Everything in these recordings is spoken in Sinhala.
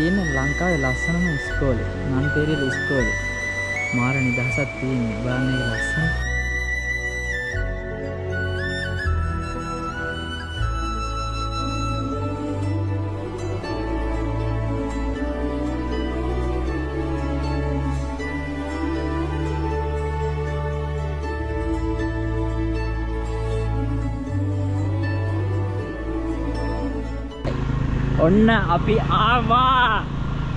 තියෙන ලංකාවේ ලස්සනම ඉස්කෝලේ නන්පෙරියල් ඉස්කෝලේ මාර නිදහසක් තියෙන්නේ බලන්න ඒක ලස්සන ඔන්න අපි ආවා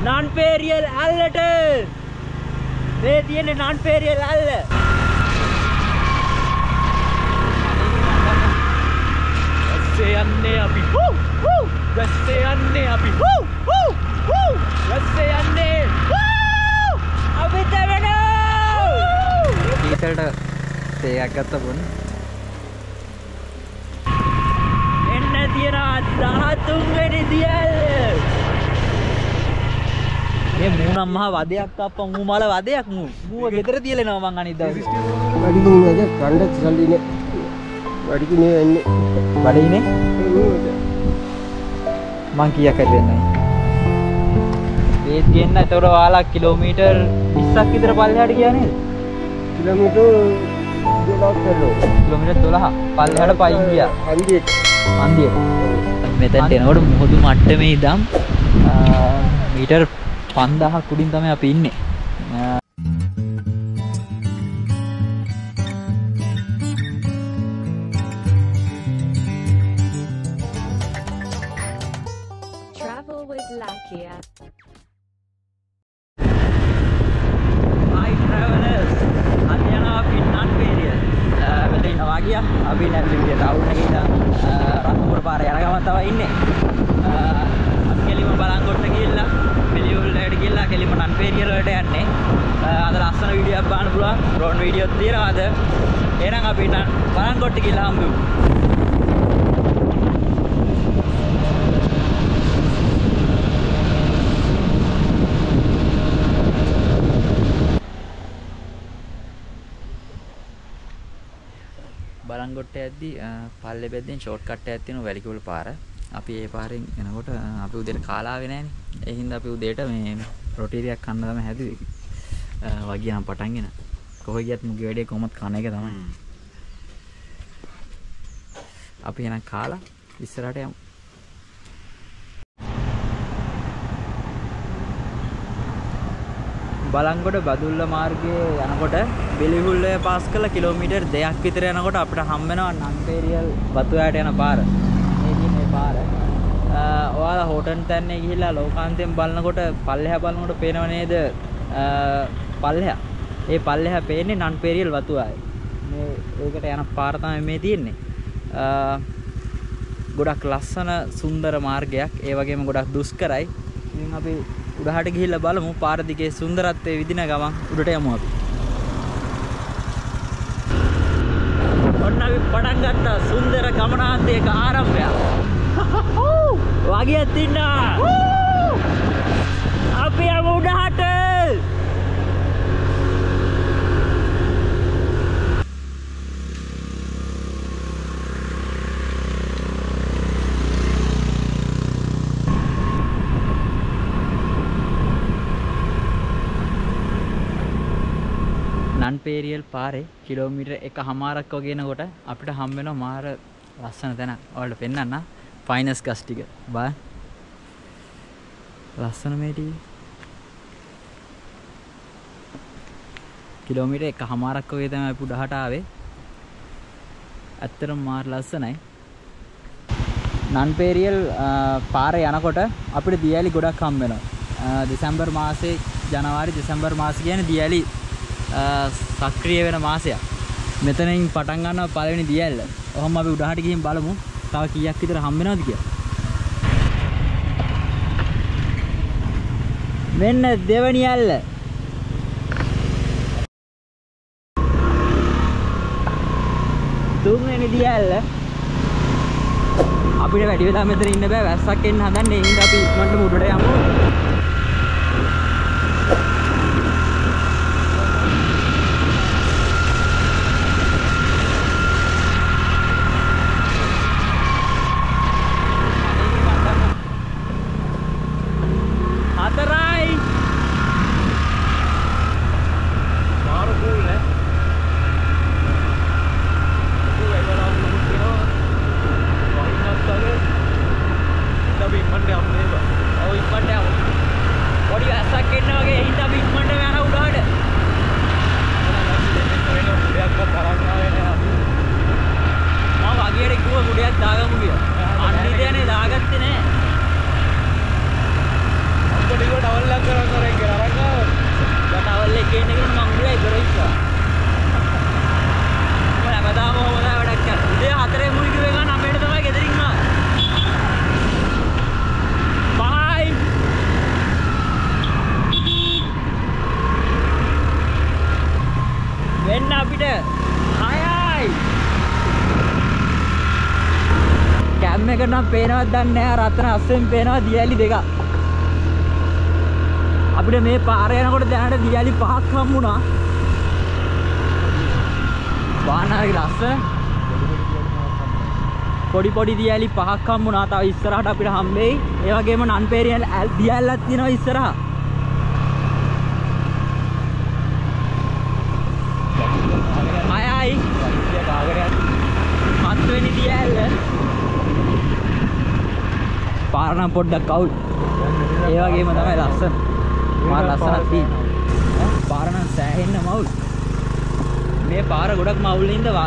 නන්පෙරියල් ඇල්ලට මේ තියෙන්නේ නන්පෙරියල් ඇල්ල දැස්සේ යන්නේ අපි අපි දෙවෙනෝ ඊසල්ට තේයක් ගත්ත බොන්න තියෙනවා 13 වෙනි දියල්ල. මේ මූණම් මහ වදයක් අප්පා මූ මල වදයක් මූ. මූව ගෙදර තියලනවා මං අනිත් දවසේ. වැඩි දුන්නද කණ්ඩක් සල්ලිනේ. වැඩි කිනේ එන්නේ. වැඩිනේ. මං කීයක් හරි දෙන්නයි. ඒත් ගේන්න ඒතර ඔයාලා කිලෝමීටර් 20ක් විතර පල්ලෙහාට ගියා නේද? කිලෝමීටර් 12 පල්ලෙහාට පයින් ගියා. අන්දිය මෙතෙන්ට එනකොට මුහුදු මට්ටමේ ඉඳන් මීටර් 5000 කුඩින් තමයි අපි ඉන්නේ. Travel with Lakia. Hi travelers. අපි යනවා අපි නන්පෙරියල්. මෙතන ඉන්නවා ගියා. අපි නැතිව ටවුන් එකේ ඉඳන් රත්නපුර පාරේ යන ගමන් තමයි ඉන්නේ. අපි කෙලිම බලංගොඩට ගිහිල්ලා මෙලියුල් වලට ගිහිල්ලා කෙලිම නන්පෙරියල් වලට යන්නේ. අද ලස්සන වීඩියෝ එකක් බලන්න පුළුවන්. ඩ්‍රෝන් වීඩියෝ තියෙනවා අද. එහෙනම් අපි බලංගොඩට ගිහිල්ලා හම්බ වෙමු. බලංගොඩට යද්දී පල්ලේ බැද්දෙන් ෂෝට්කට් එකක් තියෙනවා වැලිකවල පාර. අපි ඒ පාරෙන් යනකොට අපි උදේට කාලාවේ නැහනේ. ඒ හින්දා අපි උදේට මේ රොටීරියක් කන්න තමයි හැදුවේ. වගියම් පටන්ගෙන. කොහේ ගියත් මුගේ වැඩේ කොහොමත් කන එක තමයි. අපි එන කාලා ඉස්සරහට යමු. බලංගොඩ බදුල්ල මාර්ගයේ යනකොට බෙලිහුල්ලේ පාස් කරලා කිලෝමීටර් 2ක් විතර යනකොට අපිට හම් වෙනවා නන්පෙරියල් වතුයාට යන පාර. මේකේ මේ පාර. ඔයාලා හෝටන් තැන්නේ ගිහිල්ලා ලෝකාන්තයෙන් බලනකොට පල්ලෙහා බලනකොට පේනව නේද? පල්ලෙහා. ඒ පල්ලෙහා පේන්නේ නන්පෙරියල් වතුයායි. මේ ඒකට යන පාර තමයි මේ තියෙන්නේ. ගොඩක් ලස්සන සුන්දර මාර්ගයක්. ඒ වගේම ගොඩක් දුෂ්කරයි. ඉතින් අපි උඩහට ගිහිල්ලා බලමු පාර දිගේ සුන්දරත්වයේ විදින ගමන් උඩට යමු අපි. ඔන්න අපි පටන් ගත්තා සුන්දර ගමනාන්තයක ආරම්භය. වගේ තින්න. අපි යමු උඩහට. නන්පෙරියල් පාරේ කිලෝමීටර් 1.5ක් වගේ යනකොට අපිට හම් වෙනවා මාර ලස්සන තැනක්. ඔයාලට පෙන්නන්න ෆයිනස් ගස් ටික. බලන්න. ලස්සන මේ ටික. කිලෝමීටර් 1.5ක් වගේ තමයි අපි උඩහට ආවේ. ඇත්තටම මාර ලස්සනයි. නන්පෙරියල් පාරේ යනකොට අපිට දියැලි ගොඩක් හම් වෙනවා. දෙසැම්බර් මාසේ ජනවාරි දෙසැම්බර් මාසේ කියන්නේ දියැලි සක්‍රිය වෙන මාසයක්. මෙතනින් පටන් ගන්නවා පළවෙනි දියැල්ල. ඔහොම අපි උඩහට ගිහින් බලමු තව කීයක් විතර හම් වෙනවද කියලා. මෙන්න දෙවෙනි ඇල්ල. තුන්වෙනි දියැල්ල. අපිට වැඩි වෙලා මෙතන ඉන්න බෑ වැස්සක් එන්න හදන්නේ. ඒ හින්දා අපි ඉක්මනට උඩට යමු. කරනවා පේනවත් දන්නේ නැහැ රත්න අස්සෙන් පේනවා දියලි දෙක අපිට මේ පාර යනකොට දැනට දියලි පහක් හම්බුණා වාහනයේ ලස්ස පොඩි පොඩි දියලි පහක් හම්බුණා තව ඉස්සරහට අපිට හම්බෙයි ඒ වගේම නන්පේරියල් දියල්ලක් තියෙනවා ඉස්සරහ අයයි හත්වෙනි දියල්ල පාරනම් පොඩ්ඩක් අවුල් ඒ වගේම තමයි ලස්සන මාර ලස්සනක් තියෙනවා පාරනම් සෑහෙන්න මවුල් මේ පාර ගොඩක් මවුල් ඉඳලා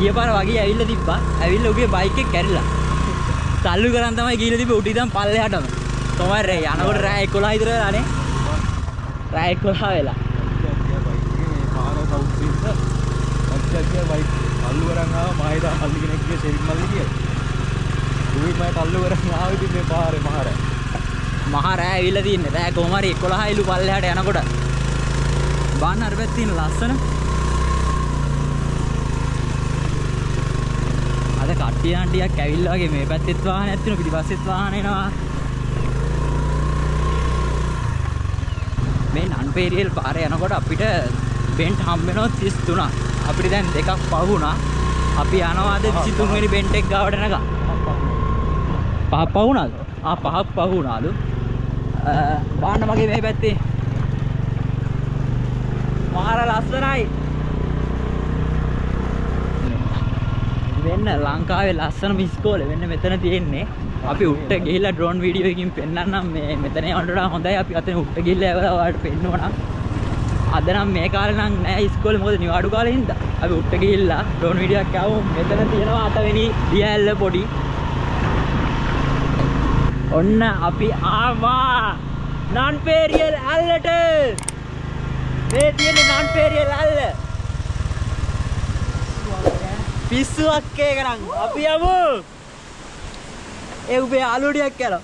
කියපාර වගේ ඇවිල්ලා තිබ්බා. ඇවිල්ලා උගේ බයික් එක කැරිලා. තල්ලු කරන් තමයි ගිහිල්ලා තිබ්බේ උටි ඉඳන් පල්ලෙහාටම. කොහමද රෑ යනකොට රෑ 11 විතර වෙලානේ. රෑ 11 වෙලා. මහා රෑ ඇවිල්ලා තින්නේ. රෑ කොහම හරි 11 ඉලු පල්ලෙහාට යනකොට. බාන්න අර පැත්තේ තියෙන ලස්සන අද කට්ටිය ටිකක් ඇවිල්ලා වගේ මේ පැත්තෙත් වාහනයක් තියෙනවා පිටිපස්සෙත් වාහන එනවා මේ නන්පේරියල් පාර යනකොට අපිට බෙන්ට් හම්බ වෙනවා 33ක් අපිට දැන් දෙකක් පහ වුණා අපි යනවාද 23 වෙනි බෙන්ට් එක ගාවට නැගා පහ පහ වුණාද ආ පහක් පහ වුණාලු වාහන මගේ මේ පැත්තේ මාර ලස්සනයි වෙන්න ලංකාවේ ලස්සනම ඉස්කෝලේ වෙන්න මෙතන තියෙන්නේ අපි උට්ට ගිහිලා ඩ්‍රෝන් වීඩියෝ එකකින් පෙන්නන්නම් මේ මෙතන යනකොට හොඳයි අපි අතන උට්ට ගිහිල්ලා ආවලා ඔයාලට පෙන්නවනම් අද නම් මේ කාලේ නම් නෑ ඉස්කෝලේ මොකද නිවාඩු කාලේ හින්දා අපි උට්ට ගිහිල්ලා ඩ්‍රෝන් වීඩියෝ එකක් ආවොත් මෙතන තියෙනවා 8 වෙනි දියැල්ල පොඩි ඔන්න අපි ආවා නන්පේරියල් ඇල්ලට මේ තියෙන්නේ නන්පේරියල් ඇල්ල පිස්සුවක් කේකරන් අපි යමු ඒ උඹේ ආලුඩියක් කරා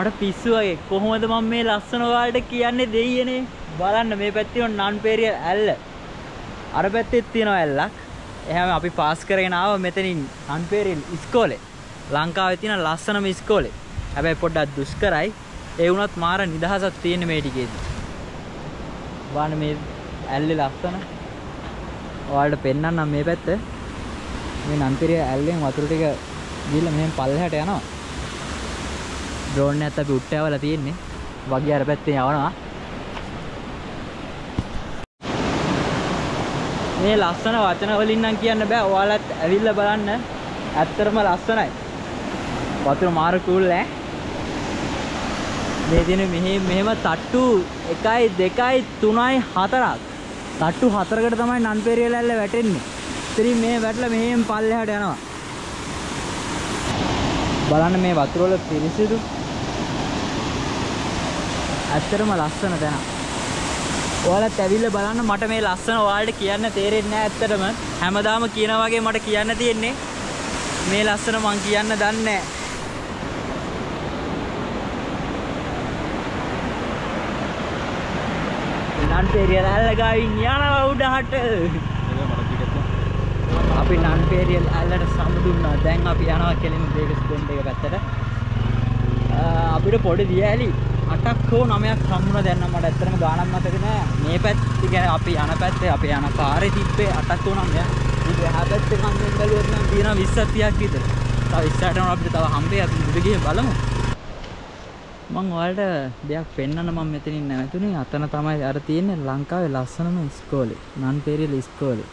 මට පිස්සු වගේ කොහොමද මම මේ ලස්සන වලට කියන්නේ දෙයියනේ බලන්න මේ පැත්තේ ඔන්න නන්පේරියල් ඇල්ල අර පැත්තේ තියෙනවා ඇල්ලක් එහෙනම් අපි පාස් කරගෙන ආව මෙතනින් නන්පේරියල් ඉස්කෝලේ ලංකාවේ තියෙන ලස්සනම ඉස්කෝලේ හැබැයි පොඩ්ඩක් දුෂ්කරයි ඒ වුණත් මාර නිදහසක් තියෙන මේ ටිකේදී බලන්න මේ ඇල්ලේ ලස්සන ඔයාලට පෙන්නන්නම් මේ පැත්ත මේ නන්පේරියල් ඇල්ලෙන් වතුර ටික ගිහලා මෙහෙන් පල්ලෙහාට යනවා ड्रोन ने तभी उठा वाला तीन ने बाकी यार बैठते हैं यार ये लास्ट ना वाचना वाली ना किया ना बे वाला अविल्ला बरान ना अत्तर में लास्ट ना है बातें मार कूल है ये दिन में मत ताटू एकाई देखाई तुनाई हाथरा ताटू हाथरा कर तमाय नॉनपेरियल ले बैठे नहीं तेरी में बैठला में पाले हटे ना बरान में बातें वाला तेरी ඇත්තටම ලස්සන තැන. ඔයාලත් ඇවිල්ලා බලන්න මට මේ ලස්සන ඔයාලට කියන්න තේරෙන්නේ නැහැ ඇත්තටම. හැමදාම කියන වගේ මට කියන්න තියෙන්නේ මේ ලස්සන මං කියන්න දන්නේ නැහැ. Nanperiyal Ella gawin yanawa udahata. Api Nanperiyal Ella samudunna. Then api yanawa kelin deka stone deka pattata. Apita podi diyali 8ක් හෝ 9ක් හම්බුණා. දැන් නම් මට ඇත්තටම ගාණක් මතක නෑ. මේ පැත්ත කියන්නේ අපි යන පැත්තේ අපි යන පාරේ තිබ්බේ 8ක් හෝ 9ක්. ඉතින් එහා පැත්තේ මම බැලුවොත් නම් තියෙනවා 20ක් 30ක් විතර. තව ඉස්සරහට අපිට තව හම්බේ අපි මුද ගිහින් බලමු. මම ඔයාලට දෙයක් පෙන්වන්න මම මෙතනින් නැවතුනේ. අතන තමයි අර තියෙන්නේ ලංකාවේ ලස්සනම ඉස්කෝලේ. නන්පෙරියල් ඉස්කෝලේ.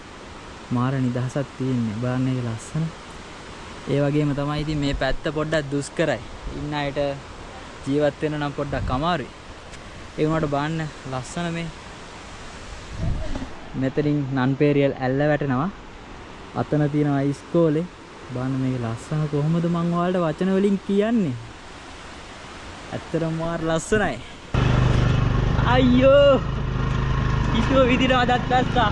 මාර නිදහසක් තියෙන්නේ. බලන්න ඒක ලස්සන. ඒ වගේම තමයි ඉතින් මේ පැත්ත පොඩ්ඩක් දුෂ්කරයි. ඉන්න අයට ජීවත් වෙන්න නම් පොඩ්ඩක් අමාරුයි. ඒ වුණාට බලන්න ලස්සන මේ. මෙතනින් නන්පෙරියල් ඇල්ල වැටෙනවා. අතන තියෙනවා ඉස්කෝලේ. බලන්න මේක ලස්සන කොහොමද මම ඔයාලට වචන වලින් කියන්නේ. ඇත්තටම මාර ලස්සනයි. අයියෝ. ඉතෝ විදිහට අදත් දැස්සා.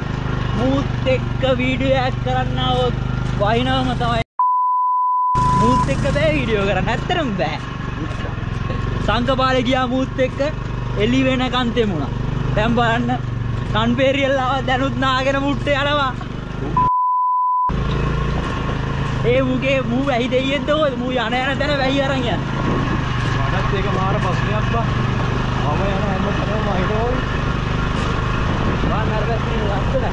මූත් එක්ක වීඩියෝ එකක් කරන්න આવොත් වහිනවම තමයි. මූත් එක්ක බෑ වීඩියෝ කරන්න. ඇත්තටම බෑ. සංගපාලේ ගියා මූත් එක්ක එළි වෙනකන් තෙමුණා. දැන් බලන්න නන්පෙරියල් ආව දැනුත් නාගෙන මුට්ටේ යනවා. ඒ මුගේ මූ වැහි දෙයියෙන්ද කොහොමද මූ යන යන තැන වැහි අරන් යන්නේ. ඒක මාර ප්‍රශ්නයක් බා. මම යන හැම තැනම හිටවයි. මම නර්වස් වෙලා ඉන්නවා.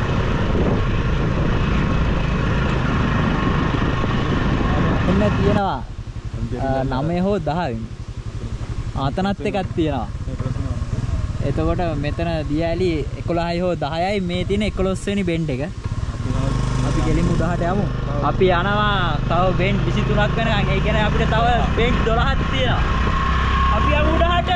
එන්න තියෙනවා 9 හෝ 10 වෙනි. ආතනත් එකක් තියෙනවා. එතකොට මෙතන දියැලි 11යි හෝ 10යි මේ තියෙන 11 වෙනි බෙන්ඩ් එක. අපි ගෙලිමු 10ට යමු. අපි යනවා තව බෙන්ඩ් 23ක් වෙනකන්. ඒ කියන්නේ අපිට තව බෙන්ඩ් 12ක් තියෙනවා. අපි යමු උඩහට.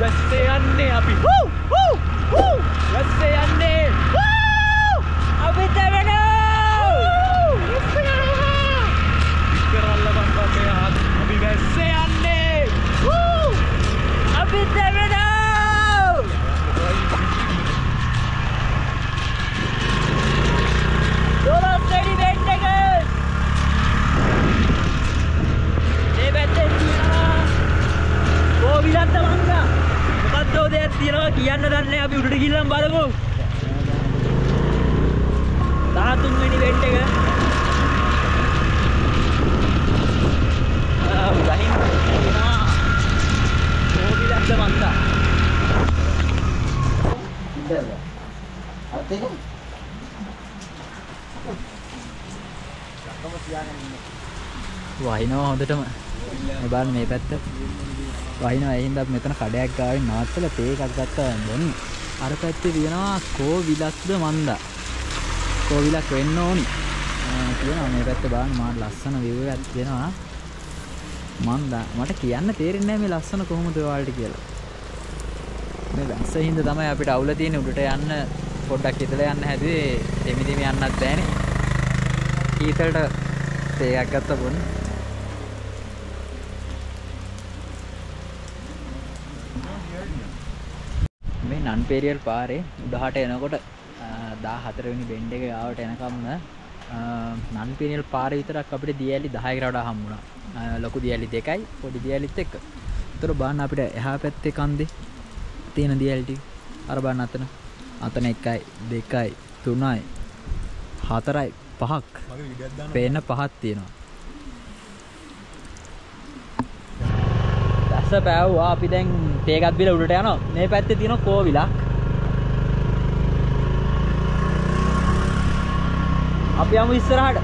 දැස්සේ යන්නේ අපි. අපි දෙවෙනෝ. ඉස්සරහල්ල බම්බේ ආත් අපි දැස්සේ යන්නේ. අපි දෙවෙනෝ. කියන්න දන්නේ අපි උඩට ගිහින් බලමු 13 වෙනි බෙට් එක ගහින් නා කොවිලත් වන්දා ඉඳලා අතේ කොහොමද කියන්නේ වහිනවා හොඳටම බලන්න මේ පැත්ත වහිනවා එහෙනම් අපි මෙතන කඩයක් ගාවින් නාත්තල තේ එකක් ගත්තා දැන් අර පැත්තේ තියෙනවා කොවිලක්ද මන්දා කොවිලක් වෙන්න ඕනි කියනවා මේ පැත්ත බලන්න මාත් ලස්සන view එකක් දෙනවා මන්දා මට කියන්න තේරෙන්නේ නැහැ මේ ලස්සන කොහොමද ඔයාලට කියලා මේ ලස්සනින්ද තමයි අපිට අවුල තියෙන උඩට යන්න පොඩ්ඩක් ඉතලා යන්න හැදුවේ දෙමිදෙමි යන්නත් බෑනේ ඊතලට තේ එකක් ගත්තා පොන්න නන්පෙරියල් පාරේ උඩහට එනකොට 14 වෙනි බෙන්ඩ් එක ගාවට එනකම් නන්පෙරියල් පාරේ විතරක් අපිට දියැලි 10කට වඩා හම්බුණා. ලොකු දියැලි දෙකයි පොඩි දියැලිත් එක්ක. ඒතර බලන්න අපිට එහා පැත්තේ කන්දේ තියෙන දියැලි ටික අර බලන්න අතන. අතන 1යි 2යි 3යි 4යි 5ක්. පේන පහක් තියෙනවා. පැව්වා අපි දැන් තේකත් බිල උඩට යනවා මේ පැත්තේ තියෙන කෝවිලක් අපි යමු ඉස්සරහට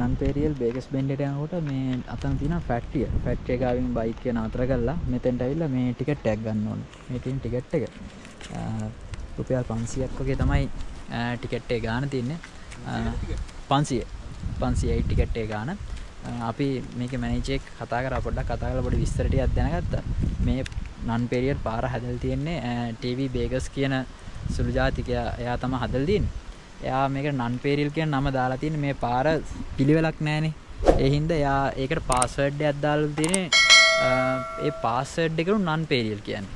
නන්පෙරියල් බේකස් බෙන්ඩ් එකට යනකොට මේ අතන තියෙන ෆැක්ටරි එක ගාවින් බයික් එක නතර කරලා මෙතෙන්ට ඇවිල්ලා මේ ටිකට් එකක් ගන්න ඕනේ මේ තියෙන ටිකට් එක රුපියල් 500ක් වගේ තමයි ටිකට් එක ගන්න තින්නේ 500යි ටිකට් එක ගන්න අපි මේක මැනේජර් එක්ක කතා කරලා පොඩ්ඩක් කතා කරලා පොඩි විස්තර ටිකක් දැනගත්තා. මේ නන්පෙරියල් පාර හදලා තියෙන්නේ ටීවී බේගස් කියන සුළු ජාතිකයා එයා තමයි හදලා තියෙන්නේ. එයා මේකට නන්පෙරියල් කියන නම දාලා තියෙන්නේ මේ පාර පිළිවෙලක් නැහැනේ. ඒ හින්දා එයා ඒකට පාස්වර්ඩ් එකක් දාලා තියෙන්නේ ඒ පාස්වර්ඩ් එකලු නන්පෙරියල් කියන්නේ.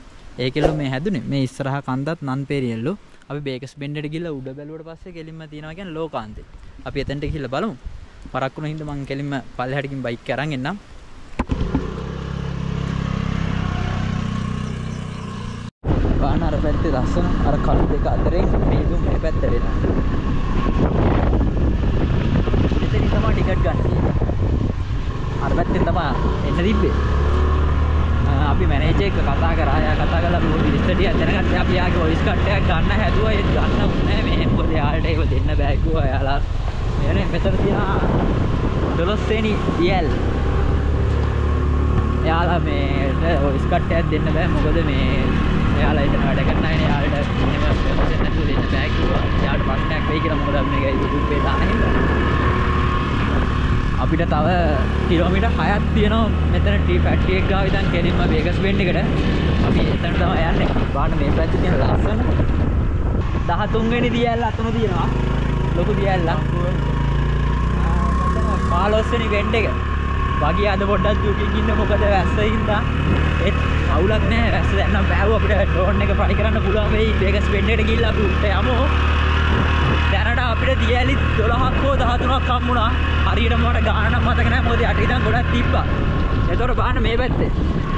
ඒකෙලු මේ හැදුනේ. මේ ඉස්සරහා කන්දත් නන්පෙරියල්ලු අපි බේකස් බෙන්ඩට ගිහලා උඩ බැලුවට පස්සේ කෙලින්ම තියනවා කියන්නේ ලෝකාන්තේ. අපි එතනට ගිහලා බලමු. වරක් වුණා හින්දා මම කෙලින්ම පල්ලෙහාට ගිහින් බයික් එක අරන් එන්නම්. වාහන අර පැත්තේ ලස්සන අර කළු දෙක අතරේ මේදුම් මේ පැත්තට එනවා. මෙතනින් තමයි ටිකට් ගන්න. අර පැත්තෙන් තමයි එන්න තිබ්බේ. අපි මැනේජර් එක්ක කතා කරා. එයා කතා කළා මේ ලිස්ට්ටිය දැනගන්න අපි යාගේ වොයිස් කට් එකක් ගන්න හැදුවා. ඒක ගන්න උනේ මේ මොකද යාලට ඒක දෙන්න බෑ කිව්වා. යාලා මෙන්න මෙතන තියලා 12 වෙනි EL යාලා මේ වොයිස් කට් එකක් දෙන්න බෑ මොකද මේ යාලා ඉතන වැඩ කරන්න නැහැ නේ. යාලට මිනිමම් ප්‍රොසෙස් එකක් දෙන්න බෑ කිව්වා. යාලට ප්‍රශ්නයක් වෙයි කියලා මොකද අපි මේක YouTube එකේ දාන හින්දා අපිට තව කිලෝමීටර් 6ක් තියෙනවා මෙතන ටී ෆැක්ටරි එක ගාව ඉතින් කෙලින්ම වේගස් වෙන්න එකට අපි එතන තමයි යන්නේ. බාහන මේ පැත්තේ තියෙන ලස්සන 13 වෙනි දියැල්ල අතන තියෙනවා ලොකු දියැල්ල. ආ 15 වෙනි වෙන්ඩ් එක. වගේ අද පොඩ්ඩක් දුකින් ඉන්න මොකද වැස්සින්දා ඒත් අවුලක් නැහැ. වැස්ස දැන් නම් බෑව අපිට ඩ්‍රෝන් එක ෆ්ලයි කරන්න පුළුවන් වෙයි. වේගස් වෙන්න එකට ගිහිල්ලා අපි උඩට යමු. දැනට අපිට දියැලි 12ක් හෝ 13ක් හම්බුණා. හරියටම මට ගානක් මතක නැහැ මොකද යට ඉඳන් ගොඩක් තිබ්බා. ඒතකොට බලන්න මේ පැත්තේ.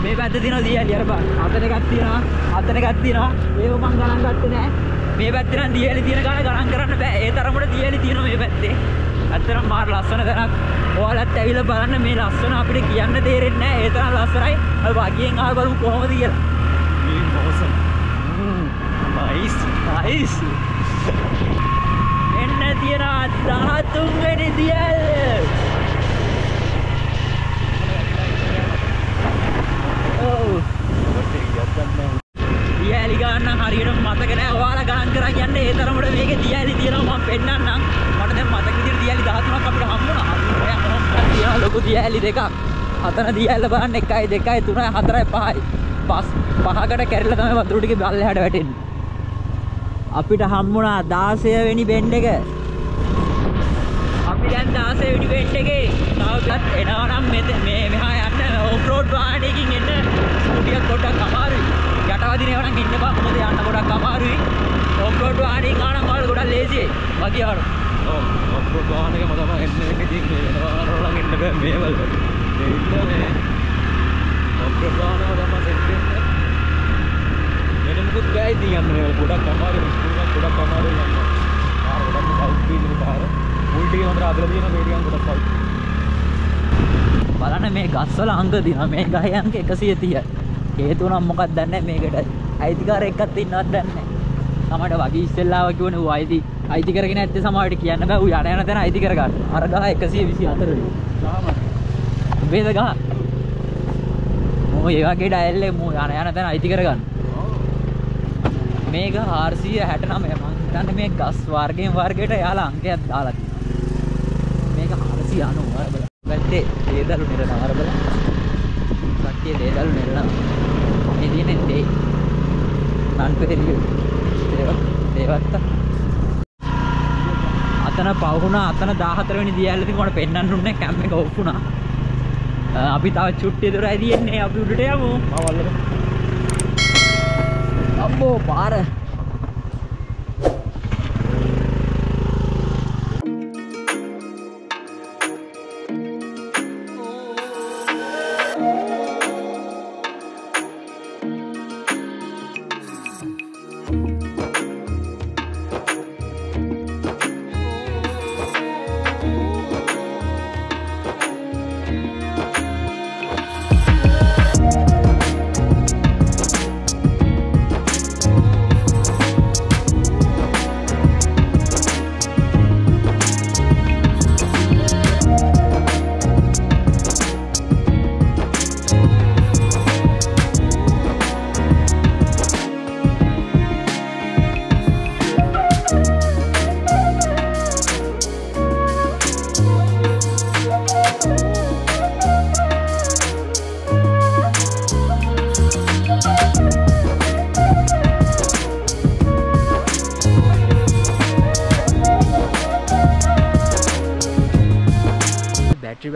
මේ පැත්තේ තියෙනවා දියැලි අර බලන්න. අතන එකක් තියෙනවා. අතන එකක් තියෙනවා. මේව මං ගණන් ගත්තේ නැහැ. මේ පැත්තේ නම් දියැලි තියෙන ගාන ගණන් කරන්න බෑ. ඒ තරමට දියැලි තියෙනවා මේ පැත්තේ. ඇත්තටම මාර ලස්සන තැනක්. ඔයාලත් ඇවිල්ලා බලන්න මේ ලස්සන අපිට කියන්න තේරෙන්නේ නැහැ. ඒ තරම් ලස්සනයි. අර වගියෙන් ආව බලමු කොහොමද කියලා. මේ මොසම්. නයිස්. නයිස්. Tira 13 වෙනි දියැල්. ඔව්. දියැලි ගන්න හරියට මතක නැහැ. ඔයාලා ගණන් කරා කියන්නේ ඒ තරමට මේකේ දියැලි තියෙනවා. මම පෙන්නන්නම්. මට දැන් මතක විදිහට දියැලි 13ක් අපිට හම්බුණා. ඔයා කොහොමද තියන ලොකු දියැලි දෙකක්. අතන දියැල්ල බලන්න 1 2 3 4 5යි. 5කට කැරිලා තමයි වතුර ටිකේ බල්ලෙහාට වැටෙන්නේ. අපිට හම්බුණා 16 වෙනි බෙන්ඩ් එක. අපි දැන් 16 වෙනි බෙන්ඩ් එකේ තවදත් එනවා නම් මේ මෙහා යන්න ඕෆ් රෝඩ් වාහනයකින් එන්න ටිකක් පොඩ්ඩක් අමාරුයි. යටවදින ඒවා නම් ඉන්න බා මොකද යන්න පොඩ්ඩක් අමාරුයි. ඕෆ් රෝඩ් වාහනයකින් ආවනම් මාළු ගොඩක් ලේසියි. වගේ ආර. ඔව් ඕෆ් රෝඩ් වාහනයකම තමයි එන්නේ ඉතින් රෝලන් එන්න බෑ මේවල. ඒ ඉන්නේ ඕෆ් රෝඩ් වාහනවල තමයි මුකුත් බෑ ඉතින් යන්න මේවල ගොඩක් අමාරු ඉස්කෝලක් ගොඩක් අමාරු යන්න. පාර ගොඩක් සවුත් වීදින පාර. මුල්ටි හොඳට අදලා තියෙනවා මේ ටිකක් ගොඩක් සවුත්. බලන්න මේ ගස්වල අංග දිනා මේ ගහේ අංග 130යි. හේතුව නම් මොකක්ද දන්නේ මේකට. අයිතිකාර එක්කත් ඉන්නවත් දන්නේ නැහැ. තමයි වගේ ඉස්සෙල්ලාව කියවනේ ඌ අයිති කරගෙන ඇත්තේ සමාවට කියන්න බෑ. ඌ යන තැන අයිති කර ගන්න. අර ගහ 124යි. සාමාන්‍ය. බේද ගහ. මොකෝ ඒ වගේ ඩයල් එක මෝ යන තැන අයිති කර ගන්න. මේක 469 මං හිතන්නේ මේ ගස් වර්ගයෙන් වර්ගයට යාලා අංකයක් දාලා තියෙනවා. මේක 490 බලන්න. වැද්දේ දේදලු නිරනාර බලන්න. කට්ටිය දේදලු නිරන. මේ දිනේ දෙයි. නන්පෙරියල් දේවත්ත. අතන පව වුණා. අතන 14 වෙනි දියැලෙදී මට පෙන්වන්න උන්නේ කැම් එක ඔෆ් වුණා. අපි තව චුට්ටිය දොරයි දින්නේ. අපි උඩට යමු. මවල්ලක අම්බෝ පාර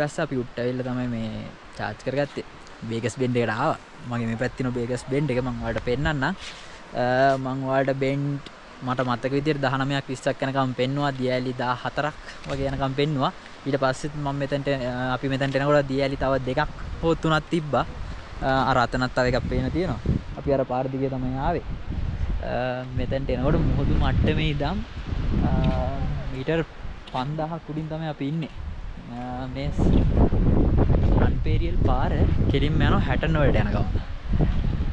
වැස්ස අපි උඩට ඇවිල්ලා තමයි මේ charge කරගත්තේ. බේකස් බෙන්ඩ් එකට ආවා. මගේ මේ පැත්තේ තියෙන බේකස් බෙන්ඩ් එක මම ඔයාලට පෙන්නන්නම්. මම ඔයාලට බෙන්ඩ් මට මතක විදිහට 19ක් 20ක් යනකම් පෙන්නවා දියැලි 14ක් වගේ යනකම් පෙන්නවා. ඊට පස්සෙත් මම මෙතෙන්ට අපි මෙතෙන්ට එනකොට දියැලි තව දෙකක් හෝ තුනක් තිබ්බා. අර අතනත් තව එකක් පේන තියෙනවා. අපි අර පාර දිගේ තමයි ආවේ. මෙතෙන්ට එනකොට මුහුදු මට්ටමේ ඉඳන් මීටර් 5000 කුඩින් තමයි අපි ඉන්නේ. මේ නන්පේරියල් පාර කෙලින්ම යනවා හැටන් වලට යනවා.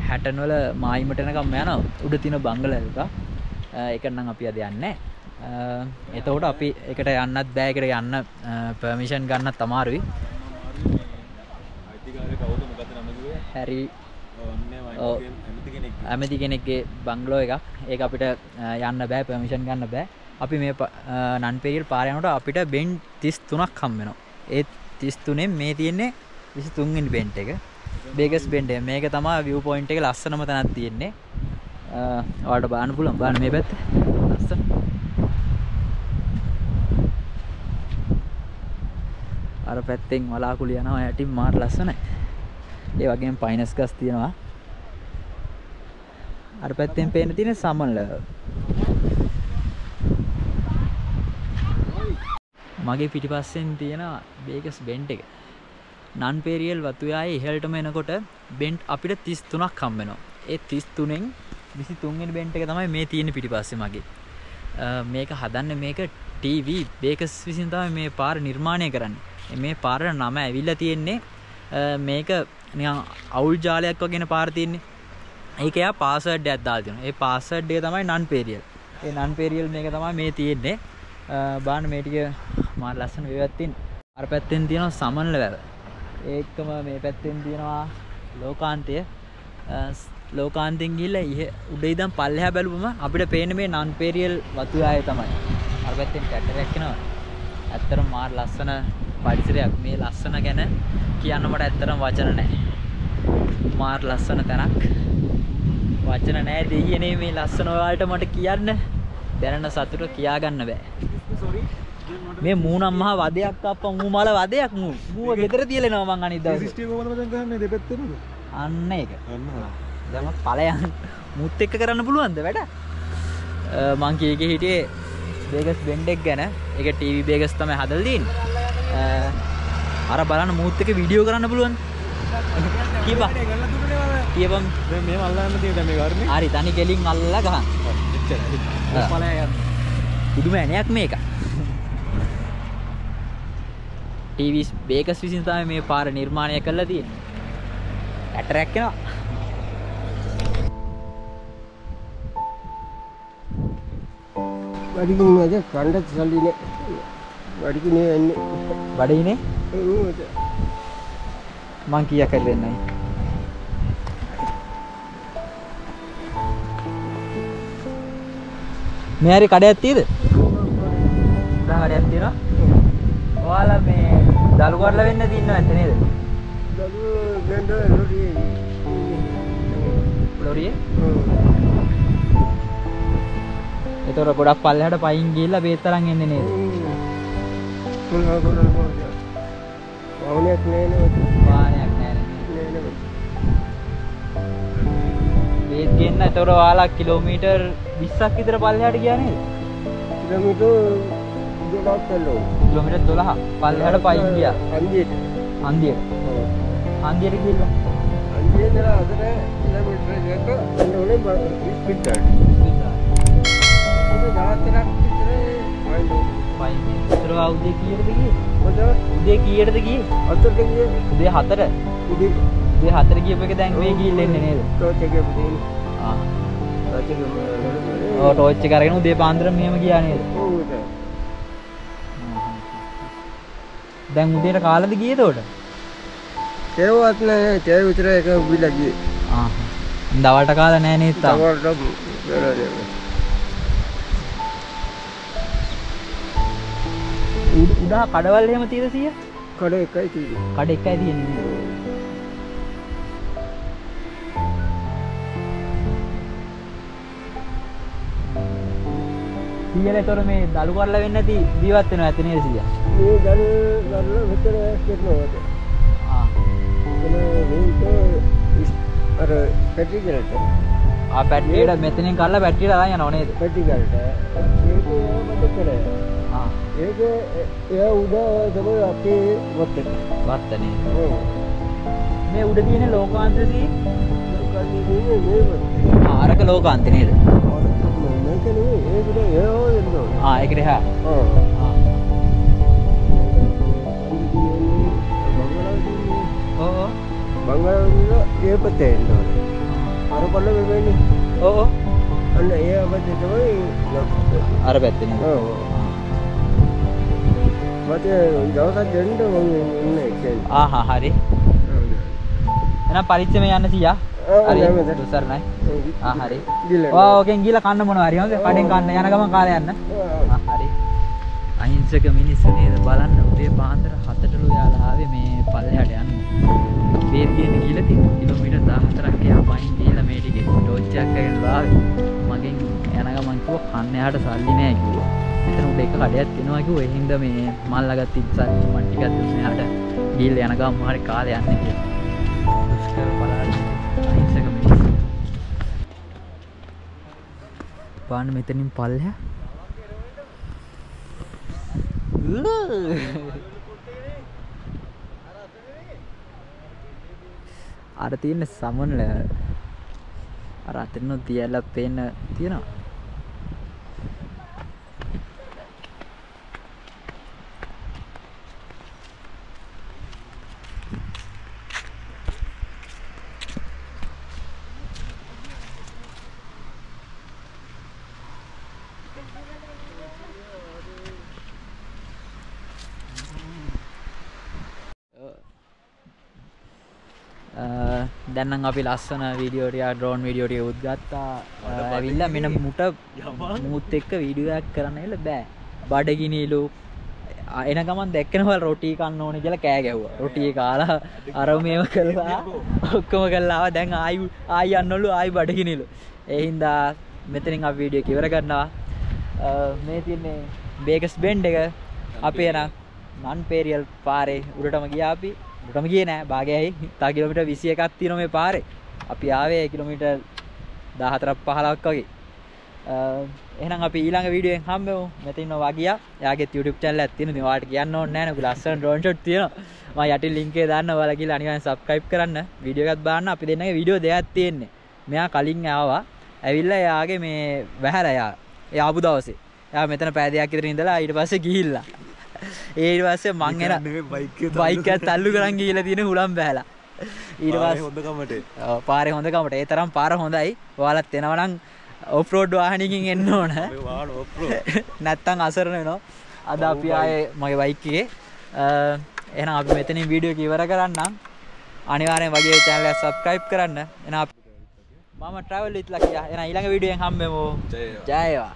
හැටන් වල මායිමට යනකම් යනවා. උඩ තියෙන බංගලල් එක. ඒක නම් අපි අද යන්නේ නැහැ. එතකොට අපි එකට යන්නත් බෑ. එකට යන්න පර්මිෂන් ගන්නත් අමාරුයි. හැරි ඇමති කෙනෙක්ගේ බංගලෝ එකක්. ඒක අපිට යන්න බෑ, පර්මිෂන් ගන්න බෑ. අපි මේ නන්පෙරියල් පාර යනකොට අපිට බෙන් 33ක් හම් වෙනවා. ඒ 33න් මේ තියෙන්නේ 23 වෙනි බෙන්ට් එක. බේගස් බෙන්ට් එක. මේක තමයි view point එකේ ලස්සනම තැනක් තියෙන්නේ. ඔයාලට බලන්න පුළුවන්. බලන්න මේ පැත්ත. ලස්සන. අර පැත්තෙන් වලාකුළු යනවා. යටින් මාර ලස්සනයි. ඒ වගේම පයින්ස් ගස් තියෙනවා. අර පැත්තෙන් පේන්න තියෙන සමනල. මගේ පිටිපස්සෙන් තියෙන බේගස් බෙන්ට් එක. නන්පෙරියල් වතුයායේ ඉහළටම එනකොට බෙන්ට් අපිට 33ක් හම් වෙනවා. ඒ 33න් 23 වෙනි බෙන්ට් එක තමයි මේ තියෙන්නේ පිටිපස්සේ මගේ. මේක හදන්නේ මේක TV බේකස් විසින් තමයි මේ පාර නිර්මාණය කරන්නේ. මේ පාරේ නම ඇවිල්ලා තියෙන්නේ මේක නිකන් අවුල් ජාලයක් වගේ නේ පාර තියෙන්නේ. ඒක යා පාස්වර්ඩ් එකක් දාලා තියෙනවා. ඒ පාස්වර්ඩ් එක තමයි නන්පෙරියල්. ඒ නන්පෙරියල් මේක තමයි මේ තියෙන්නේ. බලන්න මේ ටික මාර ලස්සන වේවත් තියෙන. අර පැත්තෙන් තියෙනවා සමනල වැව. ඒකම මේ පැත්තෙන් තියෙනවා ලෝකාන්තය. ලෝකාන්තෙන් ගිහලා උඩ ඉඳන් පල්ලෙහා බැලුවම අපිට පේන්නේ මේ නන්පෙරියල් වතුයාය තමයි. අර පැත්තෙන් කැටරයක් එනවා. ඇත්තටම මාර ලස්සන පරිසරයක්. මේ ලස්සන ගැන කියන්න මට ඇත්තටම වචන නැහැ. මාර ලස්සන තැනක්. වචන නැහැ දෙයියනේ මේ ලස්සන ඔයාලට මට කියන්න දැනන සතුට කියා ගන්න බෑ. මේ මූණම් මහ වදයක් අප්පා මූමාල වදයක් මූ. මූව ගෙදර තියලෙනවා මං අනිත් දවසේ. සිස්ටම් කොහොමද දැන් ගහන්නේ දෙපැත්තේ නේද? අන්න ඒක. දැන් මම ඵලයන් මුත් එක්ක කරන්න පුළුවන්ද වැඩ? මං කීකේ හිටියේ බේගස් බෙන්ඩ් එක ගැන. ඒක ටීවී බේගස් තමයි හදලා තියෙන්නේ. අර බලන්න මුත් එක්ක වීඩියෝ කරන්න පුළුවන්ද? කීපා කියවම් මේ අල්ලන්න තියෙන මේ වර්ණේ හරි තනි කෙලින් අල්ලලා ගහන එච්චරයි පලය යන පුදුම ඇණයක් මේක ටීවී බේකස් විසින් තමයි මේ පාර නිර්මාණය කරලා තියෙන්නේ ඇටරැක් වෙනවා වැඩිකින් නේද කණ්ඩත් සල්ලිනේ වැඩිකින් එන්නේ බඩිනේ මං කීයක් හරි දෙන්නයි මේ හරි කඩයක් තියෙද? දැන් කඩයක් තියෙනවා. ඔයාලා මේ දළු කඩලා වෙන්න දිනනවා ඇත්ත නේද? දළු වෙන්න ලොරියේ. ලොරියේ? ඒතර ගොඩක් පල්ලෙහාට පයින් ගිහිල්ලා බේතරන් එන්නේ නේද? කොල්හා කොල්හා කොල්හා. වාහනයක් නෑනේ. වාහනයක් නෑනේ. බේත් ගින්න ඒතර ඔයාලා කිලෝමීටර් 20ක් විතර පල්ලෙහාට ගියා නේද? කිලෝමීටර් 12 පල්ලෙහාට පයින් ගියා. හන්දියට. හන්දියට. හන්දියට ගිහිල්ලා. හන්දියට අද නෑ කිලෝමීටර් එක ඔන්නේ 20 පිටට. ඒක 13ක් විතරයි පයින් පයින්. ඒතර උදේ කීයටද ගියේ? මොකද උදේ කීයටද ගියේ? 4ට ගියේ. උදේ 4. උදේ 4 ගියපු එක දැන් මේ ගිහින් එන්නේ නේද? ටෝච් එකේ පුතේ. ආ. ඔව් ටෝච් එක අරගෙන උදේ පාන්දර මෙහෙම ගියා නේද? ඔව් ඒක. දැන් උදේට කාලද ගියේ එතකොට? ඒවත් නෑ, ඒ විතර එක උවිලා ගියේ. ආහ්. දවල්ට කාලා නෑ නේද තාම? දවල්ට වෙලා නෑ. උදා කඩවල එහෙම තියෙද සිය? කඩ එකයි තියෙන්නේ. කඩ එකයි තියෙන්නේ. ඊයලේතර මේ දළු කරලා වෙන්නේ නැති ජීවත් වෙනවා ඇති නේද සියා? මේ දළු විතර කෙරෙනවා. ආ. ඒක මේ අර පැටිගලට. ಆ ಬ್ಯಾಟರಿ ಇಡ ಮೆತ್ತನಿನ ಕಾಲ ಬ್ಯಾಟರಿ ಇಡ ನಾನು ಅವನೇ ಇದೆ ಬ್ಯಾಟರಿ ಕಾರ್ಡ್ ಏಗೆ ಮತ್ತೆ ಕರೆ ಹಾ ಏಗೆ ಯಾ ಉದಾ ಜಲೋ ಅಪಿ ವರ್ತನೆ ವರ್ತನೆ ಓ මේ උඩ තියෙන ලෝකාන්තදී ආ අරක ලෝකාන්තේ නේද මේක නෙවෙයි ඒක නේ ආ ඒක නේ හා ආ බංගලෝරේ ඒපතේ ඉන්නවා අර පොළ වෙන්නේ ඕ අන්න ඒ අවදි තමයි අර පැත්තේ නේද ඔව් මට දවසක් දෙන්න මම ඉන්නේ ඒක ආහා හරි එන පරිච්ඡේදම යන්න 100 හරි දුසර් නයි ආ හරි ඔය ඔකෙන් ගිහලා කන්න මොනවා හරි හොඳ කඩෙන් කන්න යන ගමන් කාලය යන්න ආ හරි අහිංසක මිනිස්සු නේද බලන්න උදේ පාන්දර 7ට ලෝයාලා ආවේ මේ පල්ලෙහාට යන්න වේගයෙන් ගිහලා තියෙන කිලෝමීටර් 14ක් එහා පයින් ගිහලා මේ ටිකේ ටෝච් එකක් අරගෙන ආවේ මගෙන් යන ගමන් කිව්වා කන්න එහාට සල්ලි නෑ කිව්වා එතන උඩ එක කඩයක් තියෙනවා කිව්වා ඒ හින්දා මේ මල් ළඟත් ඉස්සත් මම ටිකක් දුන්න එහාට ගිහලා යන ගමන් හරි කාලය යන්නේ කියලා पान में इतनी पाल है आरती ने सामन ले आरती ने दिया ला पेन दिया ना දැන් නම් අපි ලස්සන වීඩියෝ ටික ඩ්‍රෝන් වීඩියෝ ටික උද්ගත්තා ඇවිල්ලා මෙන්න මුට මුත් එක්ක වීඩියෝ එකක් කරන්න ඇවිල්ලා බෑ බඩගිනිලු එන ගමන් දැක්කනවල රොටි කන්න ඕනේ කියලා කෑ ගැව්වා රොටි කාලා අර මේව කළා ඔක්කොම කළා දැන් ආයි යන්නලු ආයි බඩගිනිලු ඒ හින්දා මෙතනින් අපි වීඩියෝ එක ඉවර කරනවා මේ තියෙන්නේ බේකස් බෙන්ඩ් එක අපි එන නන්පේරියල් පාරේ උඩටම ගියා අපි ටම කිය නෑ භාගයයි තා කිලෝමීටර් 21ක් තියෙනවා මේ පාරේ අපි ආවේ කිලෝමීටර් 14ක් 15ක් වගේ එහෙනම් අපි ඊළඟ වීඩියෝ එකෙන් හම්බෙමු මෙතන වගියා එයාගේ YouTube channel එකක් තියෙනවා ඉතින් ඔයාලට කියන්න ඕනේ නෑ නේ ඔයාලා ලස්සන drone shot තියෙනවා මම යටින් link එක දාන්න ඔයාලා කියලා අනිවාර්යෙන් subscribe කරන්න වීඩියෝ එකත් බලන්න අපි දෙන්නගේ වීඩියෝ දෙකක් තියෙන්නේ මෙයා කලින් ආවා ඇවිල්ලා එයාගේ මේ වැහැලා එයා ආපු දවසේ එයා මෙතන පය දෙකක් විතර ඉඳලා ඊට පස්සේ ගිහිල්ලා ඊට පස්සේ මං එන බයික් එක තල්ලු කරන් ගිහලා තියෙන හුලම් බහැලා ඊට පස්සේ හොඳ කමට ඔව් පාරේ හොඳ කමට ඒ තරම් පාර හොඳයි ඔයාලත් එනවා නම් ඔෆ් රෝඩ් වාහනකින් එන්න ඕන මේ වාහන ඔෆ් රෝඩ් නැත්තම් අසරණ වෙනවා අද අපි ආයේ මගේ බයික් එකේ එහෙනම් අපි මෙතනින් වීඩියෝ එක ඉවර කරන්නම් අනිවාර්යෙන් වගේ channel එක subscribe කරන්න එහෙනම් මම travel with lucky එහෙනම් ඊළඟ වීඩියෝ එකෙන් හම්බෙමු ජය වේවා